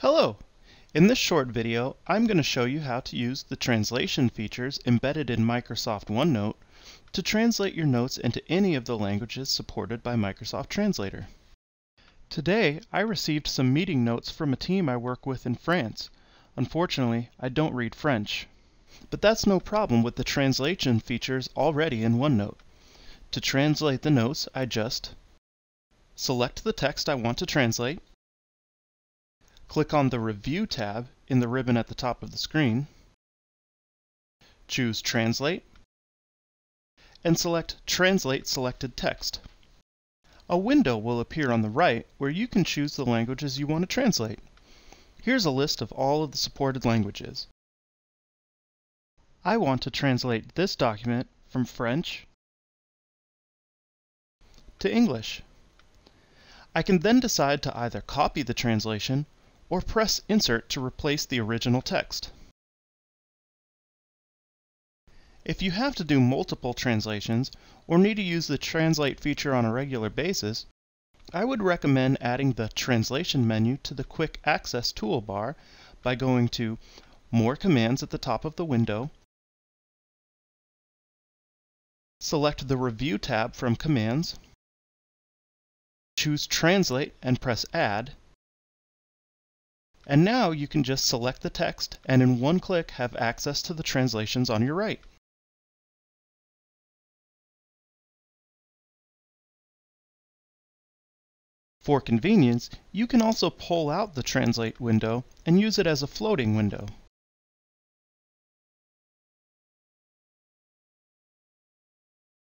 Hello! In this short video, I'm going to show you how to use the translation features embedded in Microsoft OneNote to translate your notes into any of the languages supported by Microsoft Translator. Today, I received some meeting notes from a team I work with in France. Unfortunately, I don't read French. But that's no problem with the translation features already in OneNote. To translate the notes, I just select the text I want to translate, click on the Review tab in the ribbon at the top of the screen, choose Translate, and select Translate Selected Text. A window will appear on the right where you can choose the languages you want to translate. Here's a list of all of the supported languages. I want to translate this document from French to English. I can then decide to either copy the translation or press Insert to replace the original text. If you have to do multiple translations or need to use the Translate feature on a regular basis, I would recommend adding the Translation menu to the Quick Access toolbar by going to More Commands at the top of the window, select the Review tab from Commands, choose Translate and press Add. And now you can just select the text and in one click have access to the translations on your right. For convenience, you can also pull out the Translate window and use it as a floating window.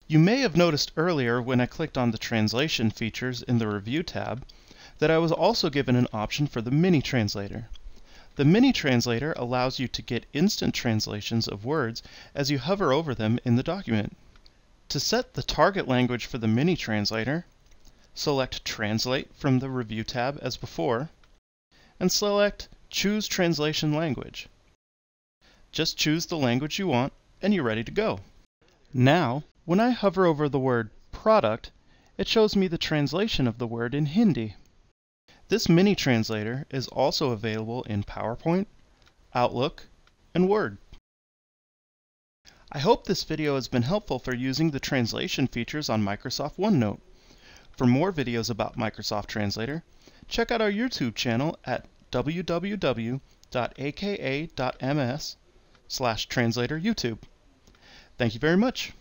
You may have noticed earlier when I clicked on the Translation features in the Review tab that I was also given an option for the Mini Translator. The Mini Translator allows you to get instant translations of words as you hover over them in the document. To set the target language for the Mini Translator, select Translate from the Review tab as before, and select Choose Translation Language. Just choose the language you want and you're ready to go. Now, when I hover over the word product, it shows me the translation of the word in Hindi. This Mini Translator is also available in PowerPoint, Outlook, and Word. I hope this video has been helpful for using the translation features on Microsoft OneNote. For more videos about Microsoft Translator, check out our YouTube channel at www.aka.ms/translatorYouTube. Thank you very much.